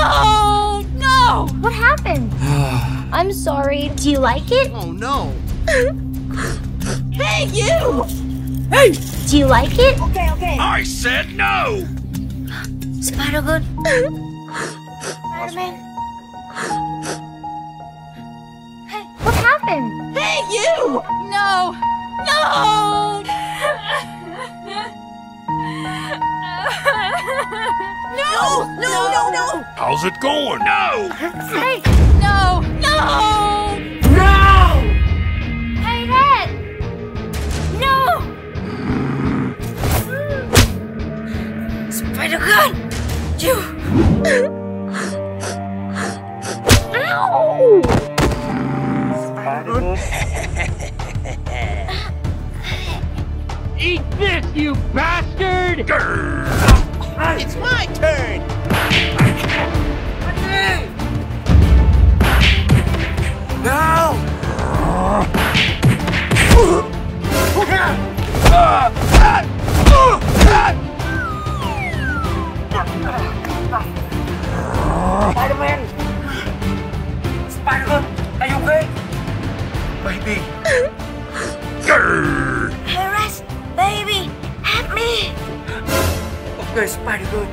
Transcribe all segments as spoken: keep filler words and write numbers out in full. No! No! What happened? I'm sorry. Do you like it? Oh, no. Hey, you! Hey! Do you like it? Okay, okay. I said no! Spider-Good? Spider-Man? Hey, what happened? Hey, you! No! No! No! No, no, no! How's it going? No! Hey! No! No! No! Hey, Dad! No! Spider-Gun! You! Ow! Spider-Gun? Eat this, you bastard! Grr. It's my turn! Now! Spider-Man! Spider-Man, are you okay? Baby! Harass, baby! Help me! Okay, Spider-Good.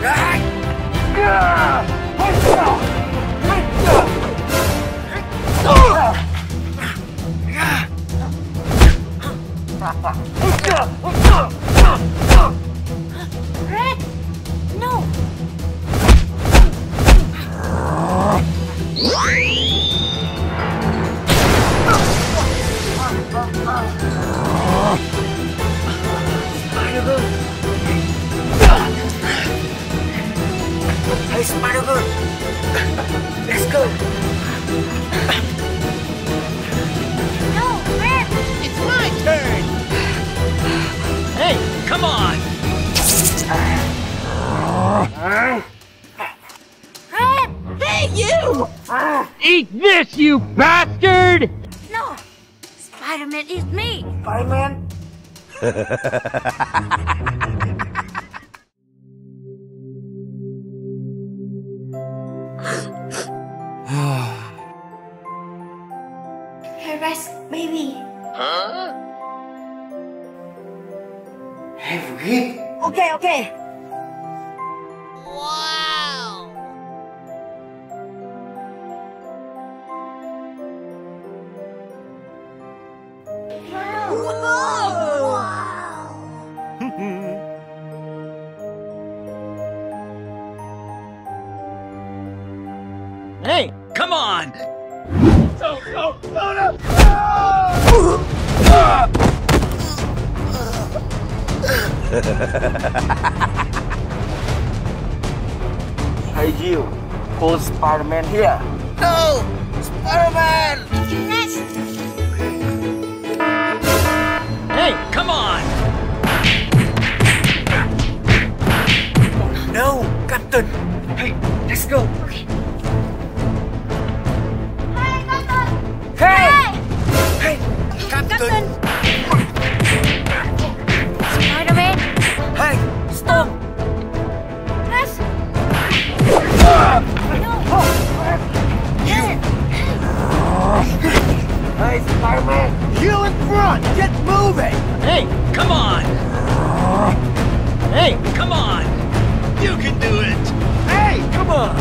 Red? No. Hey, Spider-Good! Let's go! No, Red! It's my turn! Hey, come on! Red! Hey, you! Eat this, you bastard! No! Spider-Man, eat me! Spider-Man? Harass, baby. Huh? Hey, forget. Okay, okay. Wow. Wow. Whoa. Hey, come on! No, no, no, no! Hey, you, call Spider-Man here. No! Spider-Man! Hey, come on! Oh, no, Captain! Hey, let's go! Okay. Captain! Spider-Man! Hey! Stop! Yes! Ah. No! You! Hey, Spider-Man! You in front! Get moving! Hey! Come on! Hey! Come on! You can do it! Hey! Come on!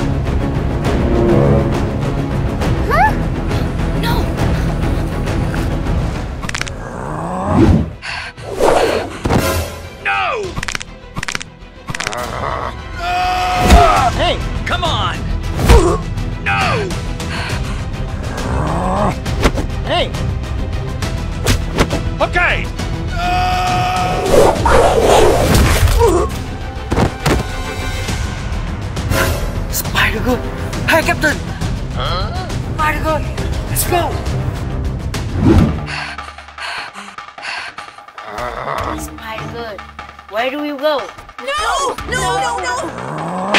Huh? No! Hey, come on! No! Hey! Okay! Spider-Good! Hey, Captain! Huh? Spider-Good! Let's go! Spider-Good, where do we go? No! No, no, no! no.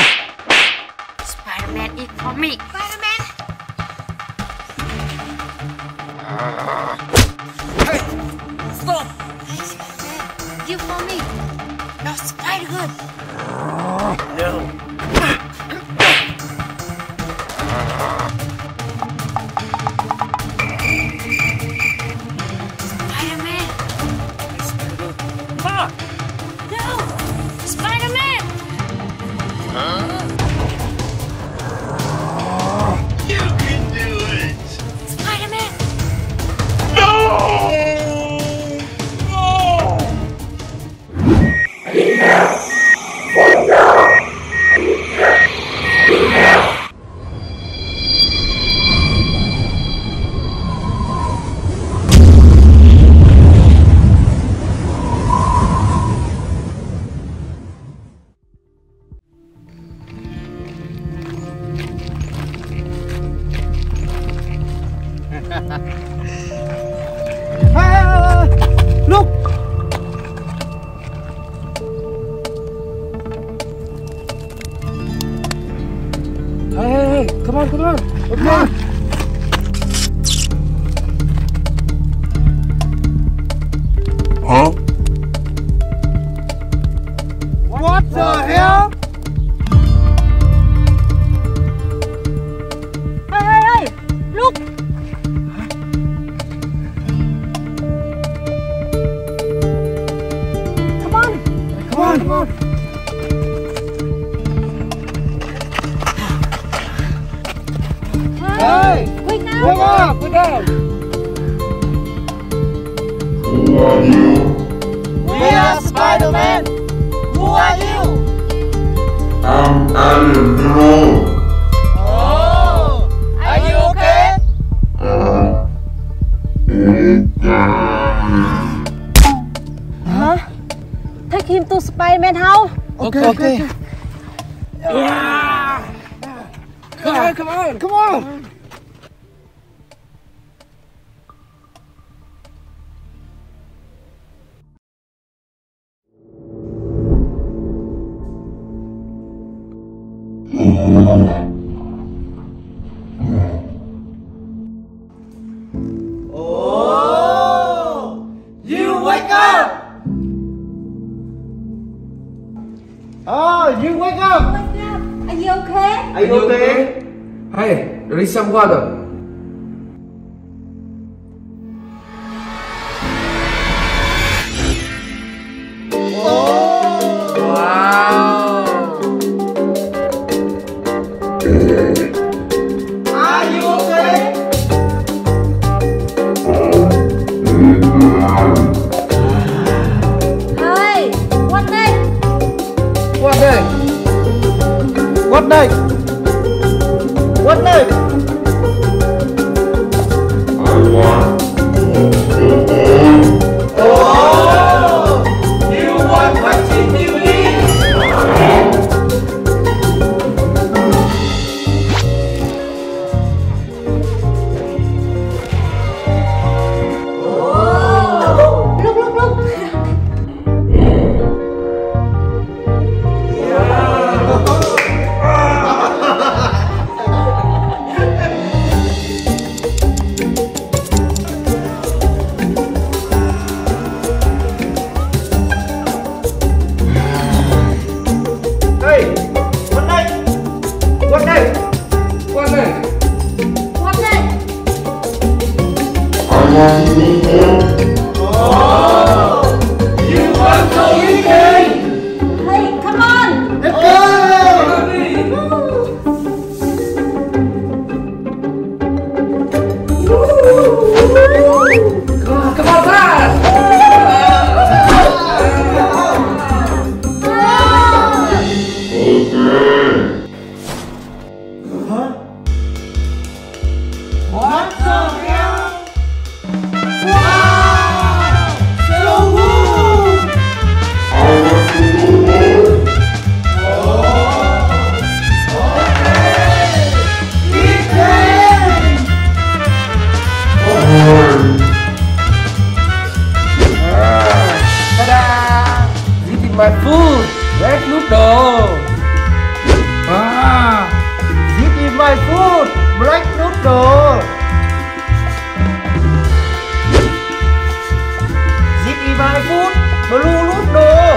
Spider-Man, eat for me! Spider-Man! Hey! Stop! Hey, Spider-Man, you for me! No, Spider-Man! very good. No. Spider-Man. Fuck! No! Spider-Man! Huh? You can do it! Spider-Man! No! Ah, look! Hey, come on, come on, come on! Huh? What the hell? Come on. Hey! Quick now! Come on! Quick now! Who are you? We are Spider-Man! Who are you? I'm Iron Hero! Oh! Are you okay? Uh, okay. Huh? Take him to Spider-Man house. Okay, okay. okay. Yeah. Come on, come on, come on. Oh, you wake up. Oh, you wake up! Wake up! Are you okay? Are you okay? Hey, there is some water. What night? What night? I want to Oh! You want what you need! Oh! Look, look, look! Oh, you want to eat me? Hey, come on! Let's go! Come on, fast! Okay. Huh? What the hell? My food, red noodle. Ah, this is my food, black noodle. This is my food, blue noodle.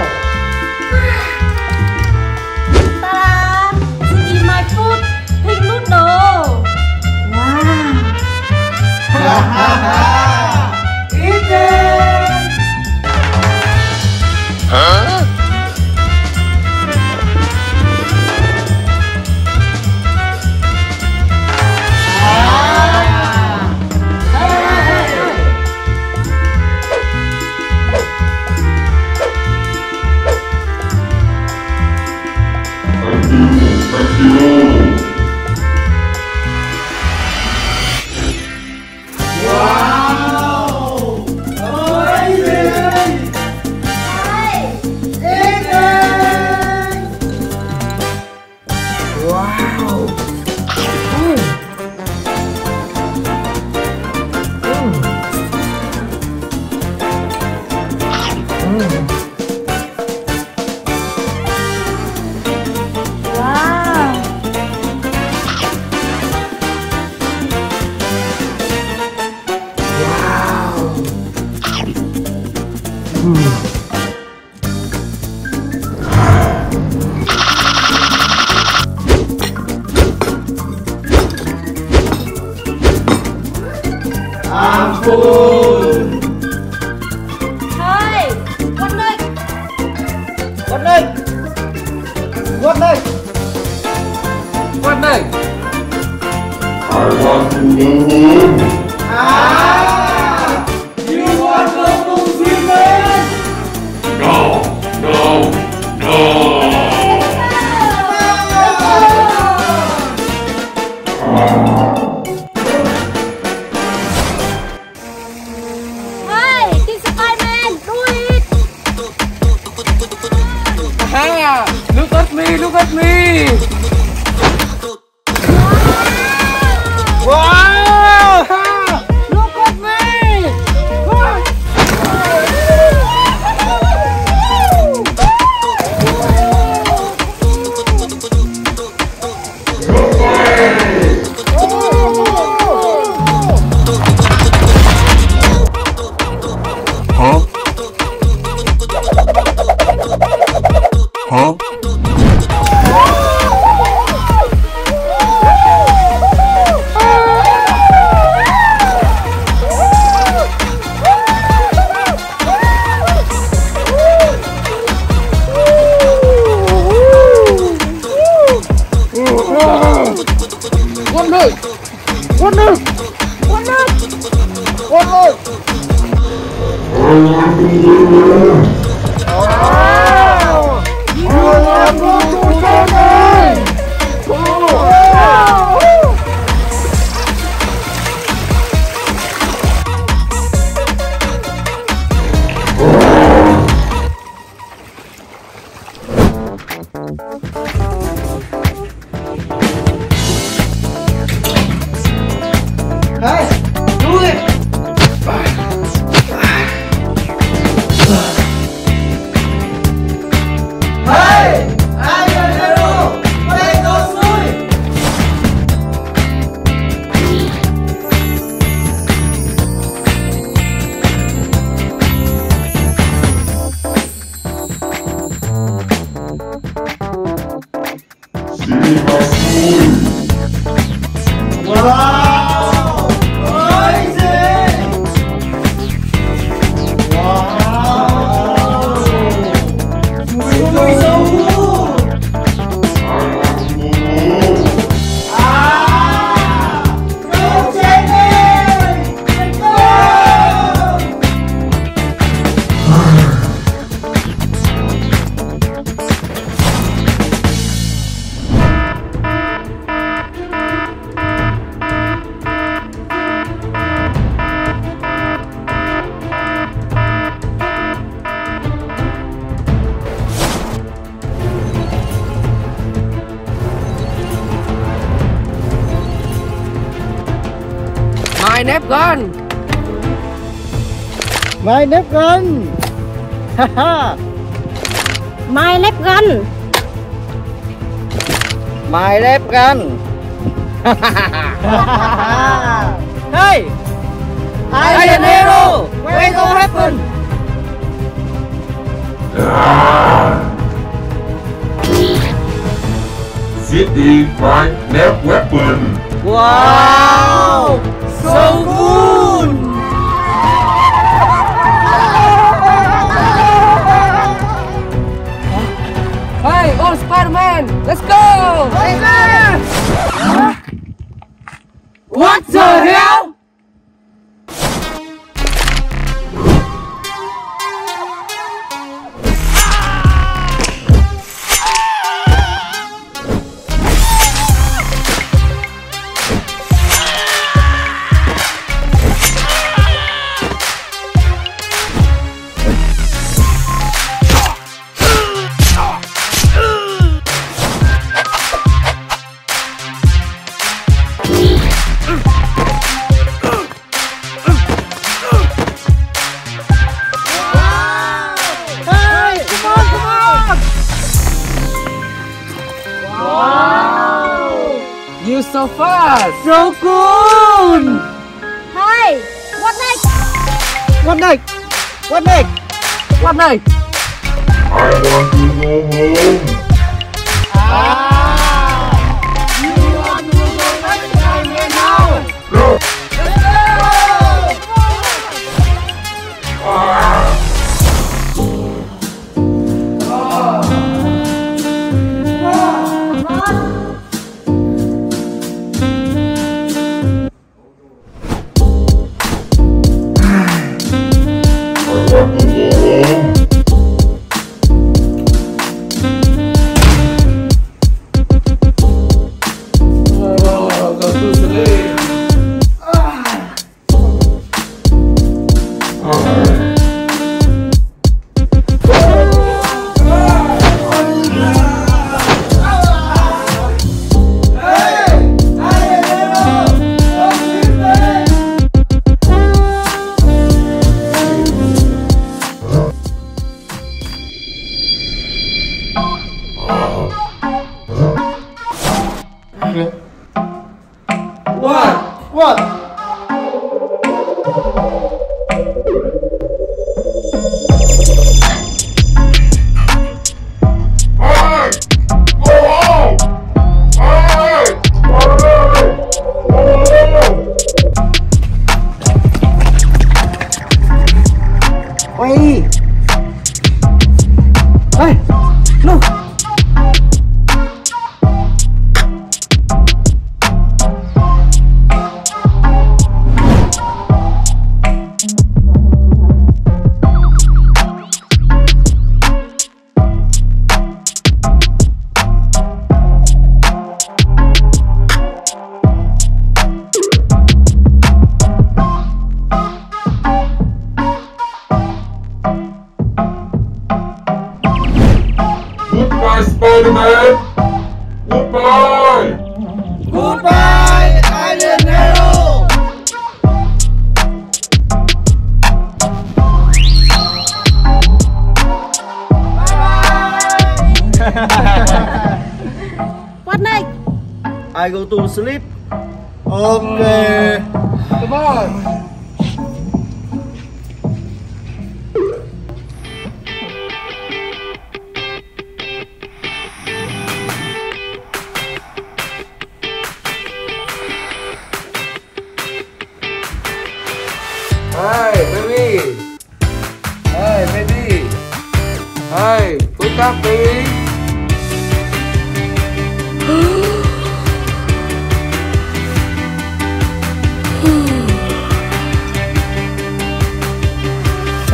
Nếp con, my nếp con, my nếp con, my nếp con. Hey, I am a hero. When it all happen, city my nep weapon. Wow. So cool! Hey, all Spider-Man, let's go! Huh? What the hell? Wow! You so fast! So cool! Hey! What next? What next? What next? What next? I want to go home! Ah! You want to go back to China now? No! Let's go! Ah! Spider-Man! Goodbye! Goodbye, Alien Hero! Bye-bye! What night? I go to sleep. Okay. Come on! Hi, baby! Hi, baby! Hi, wake up, baby!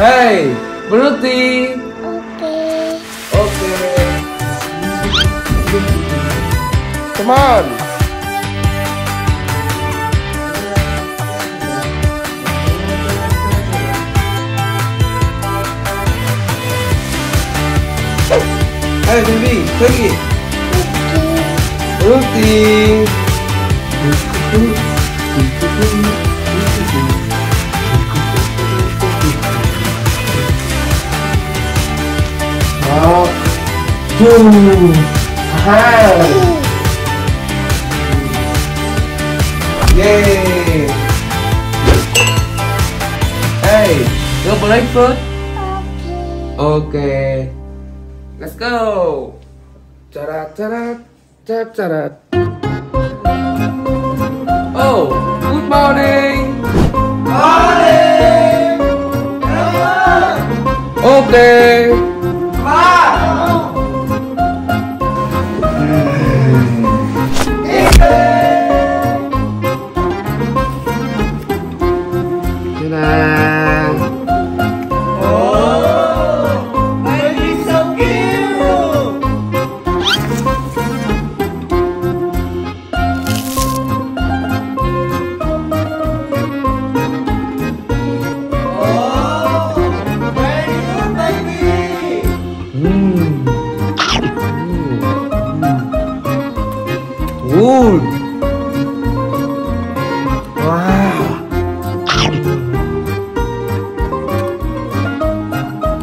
Hey, Brutti! Okay. Okay. Come on! Hey baby, take it. Okay. Now, two, hands. Yay! Hey, your breakfast? Okay. Okay. Let's go! Ta-da, ta-da, ta-da. Oh, good morning! Morning! Okay! Ta-da!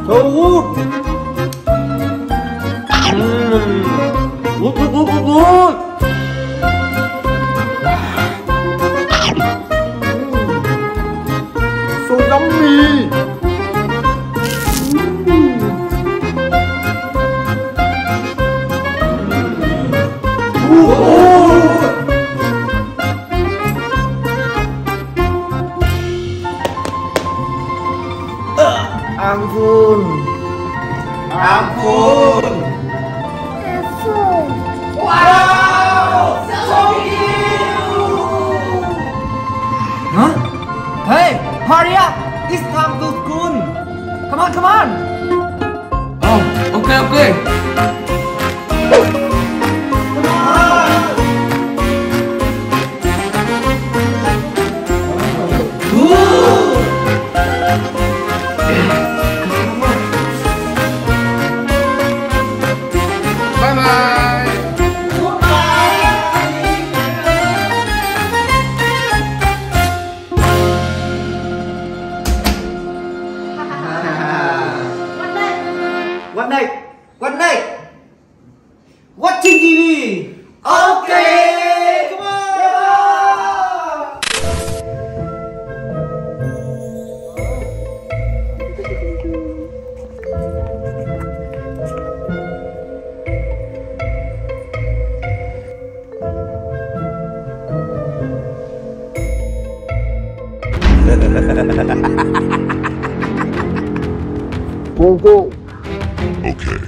So good. Mm. Look, look, look, look, look! So yummy! Ooh. Ooh. Ampun. Ampun. Ampun. Wow! So cute! Huh? Hey, hurry up! It's time to school. Come on, come on! Oh, okay, okay. Come on! Ooh. Go, go. Okay.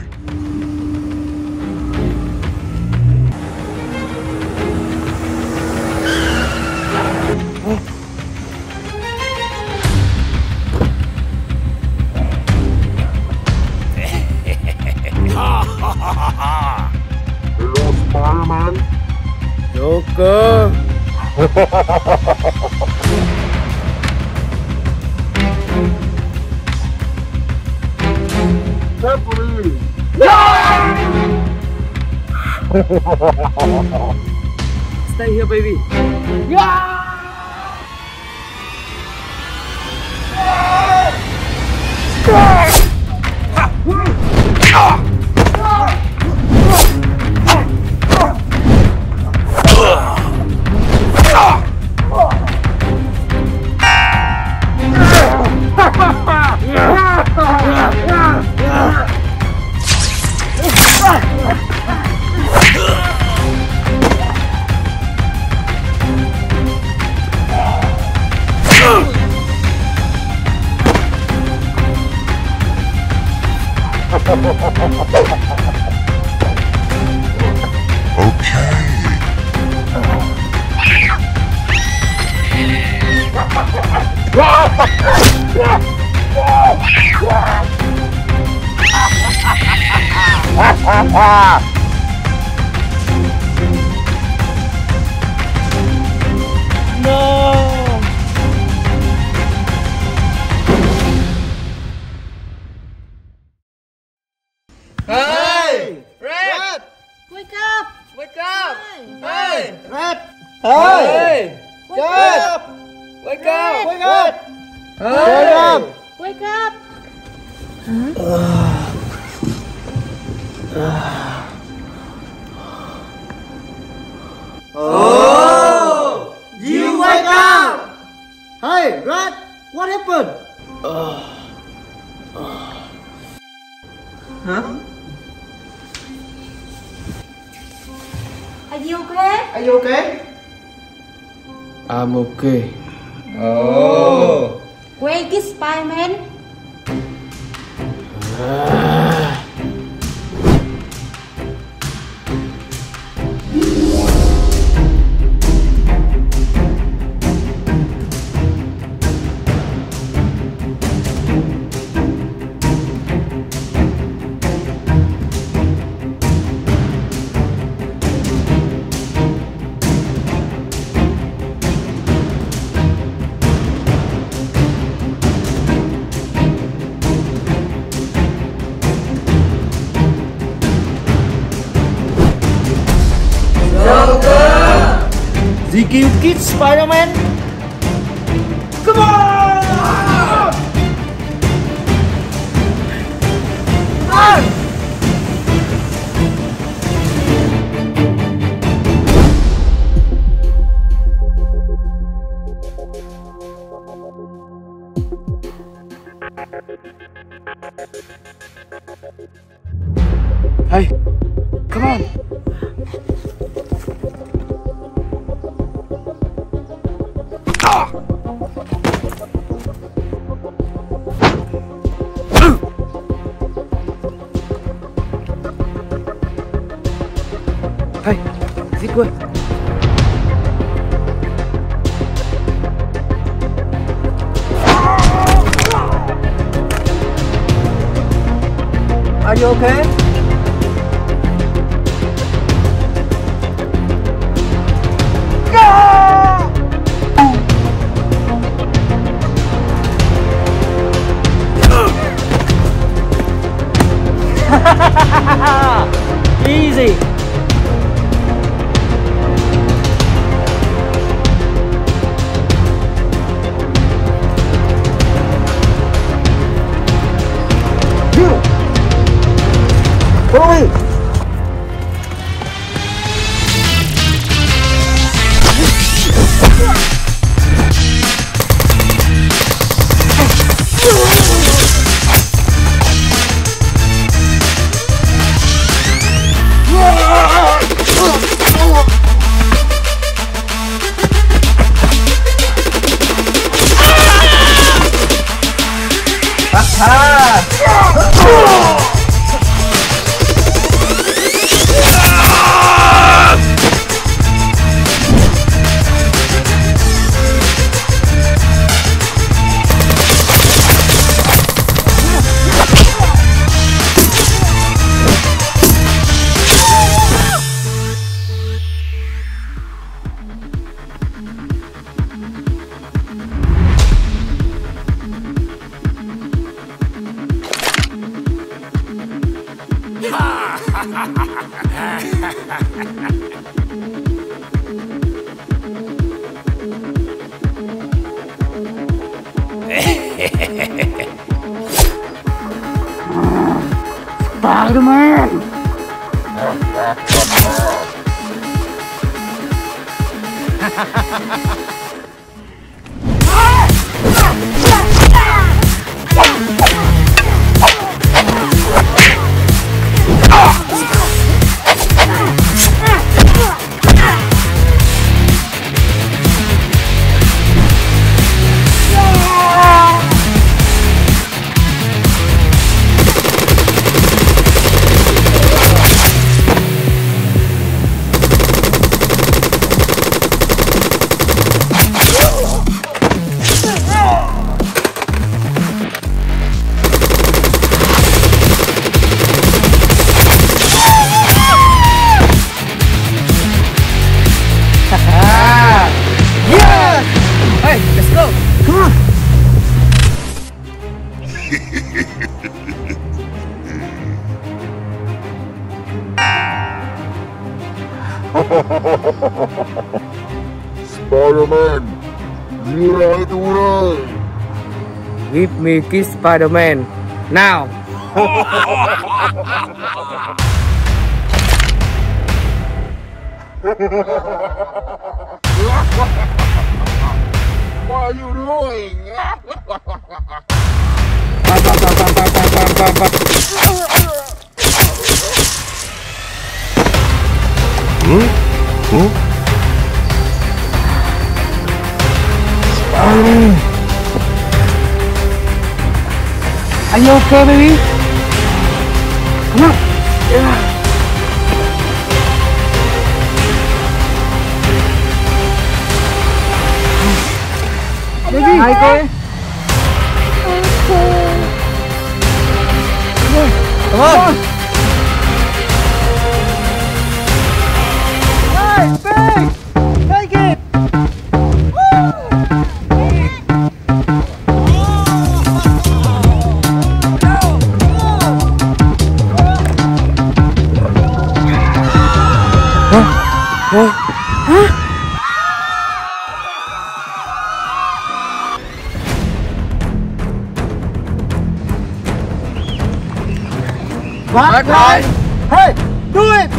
Hello, Spider-Man. Joker. Stay here, baby. Yeah! I'm okay. Oh. Where is Spider-Man? Ah. You kids, Spider-Man. Come on! Ah! Ah! Come on. Ah! Hey, is it good? Are you okay? Easy. Boy. Spider-Man! Spider-Man, you are the one. Give me kiss, Spider-Man, now. What are you doing? Hmm? Hmm? Are you okay, baby? Come on! Yeah. Baby, are you okay? Okay. Come on! Come on! Hey, baby! Black line. Hey, do it!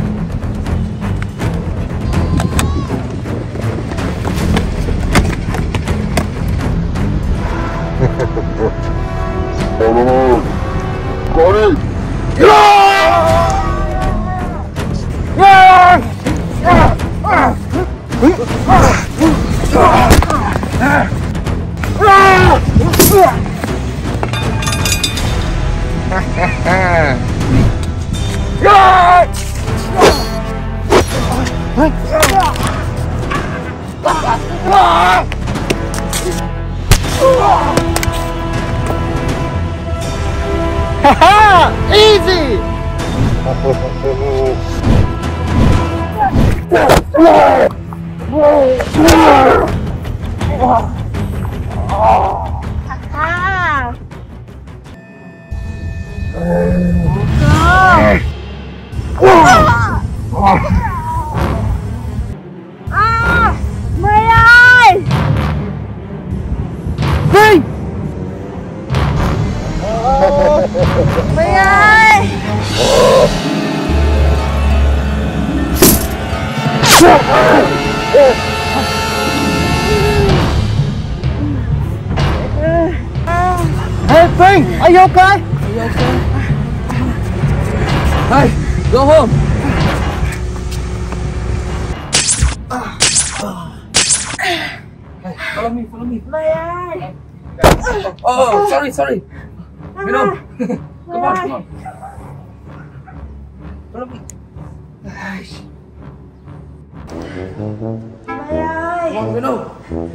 Spider-Man! Got it! Yeah! Haha! Easy! Haha! Oh, are you okay? Are you okay? Hey, go home. Hey, follow me, follow me. My eye. Oh, oh, sorry, sorry. Get on. Come on, come on. Follow me. My eye. Come on,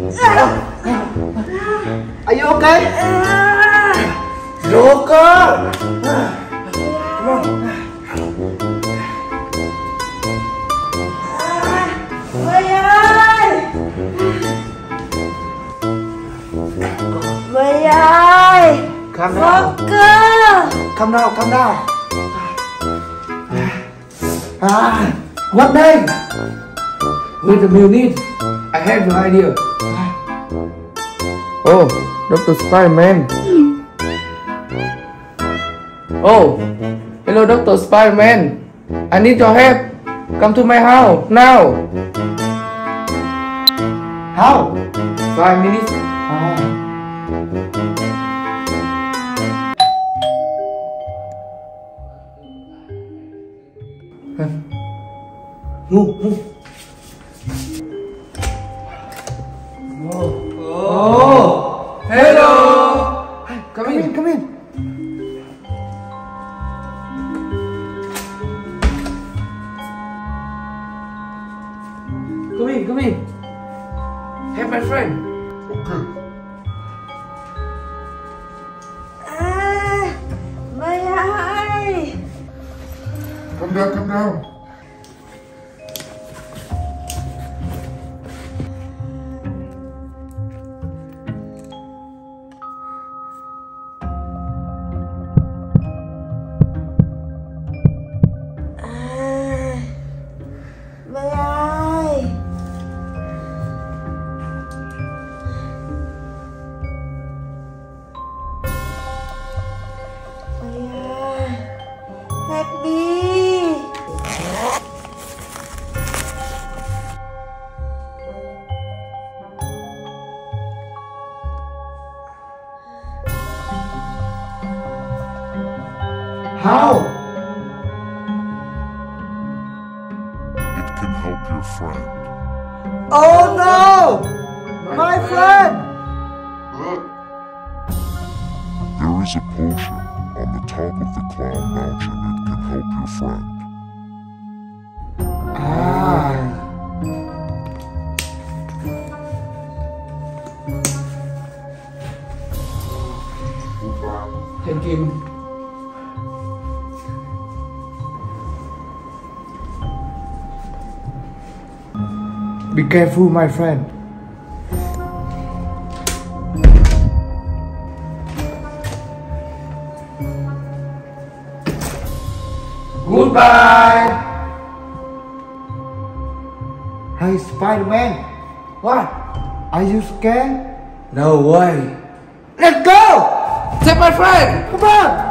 get on. Are you okay? Joker! Come on. My eye! My eye! Come down. Come down, come down. Ah, one day, with the meal need, I have no idea. Oh, Doctor Spider-Man. Oh, hello Doctor Spider-Man, I need your help. Come to my house now. How? Five minutes. Ah. Move, move. Oh. Oh. Hello. Come in, come in. Come in, come in. Hey, my friend. Okay. Ah, my eye. Come down, come down. Ah, my eye. How? It can help your friend. Oh no! My, My friend! friend. There is a potion on the top of the Clown Mountain. It can help your friend. Ah. Thank you. Be careful, my friend. Goodbye. Hey, Spider-Man. What? Are you scared? No way. Let's go! Save my friend! Come on!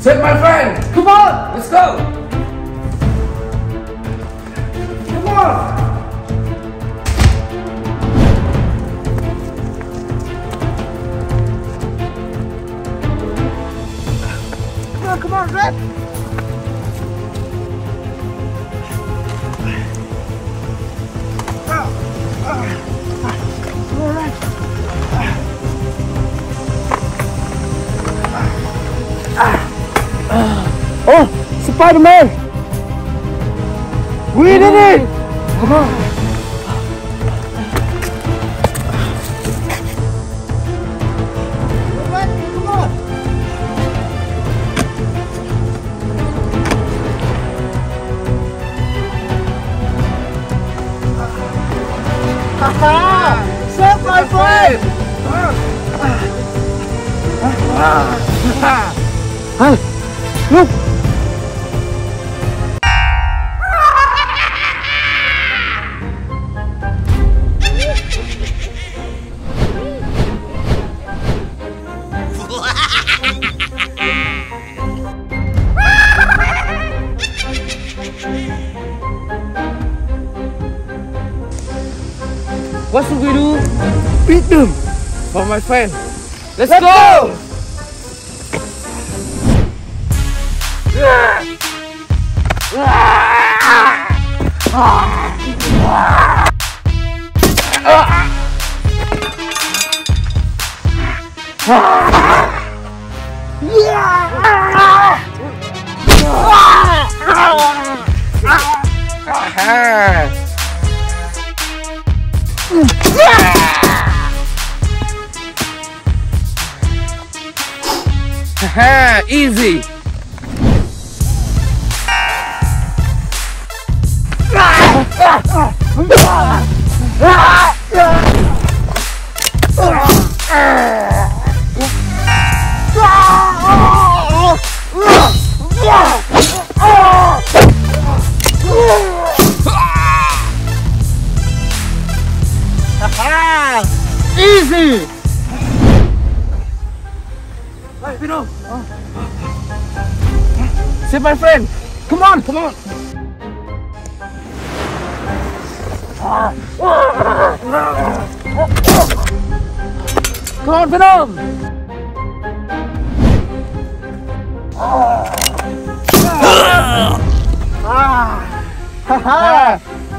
Save my friend! Come on! Let's go! Come on! Come on, come on, Red! Come on, Red! Ah! Oh, Spider-Man! We did it! Come on. All right, come on. Haha! Save my friend! Hey, look! What should we do? Beat them! For my friend! Let's, Let's go! go! Haha, easy. Easy! Hey, Venom! Oh. Save my friend! Come on! Come on! Come on, Venom!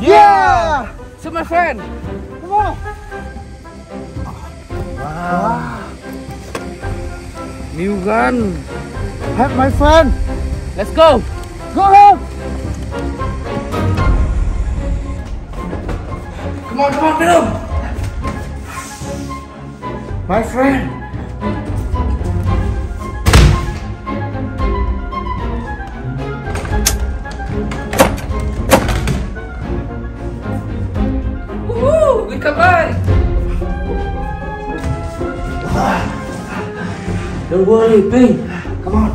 Yeah! Save my friend! Come on! Wow. New gun. Have my fun. Let's go. Go home. Come on, come on, Venom. My friend. Woohoo! We come back. Don't worry, Ping. Come on.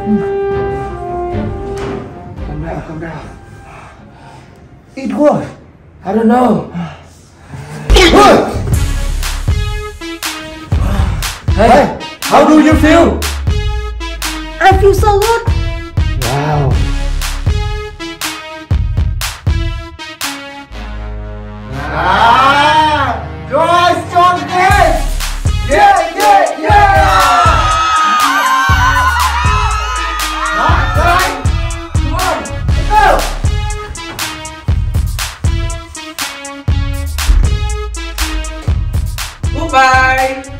Come down, come down. It worked. I don't know. It worked. Hey, how do you feel? I feel so good. Wow. Ah! Guys, join this! Yeah, yeah, yeah! Alright, guys! Come on! Let's go! Goodbye!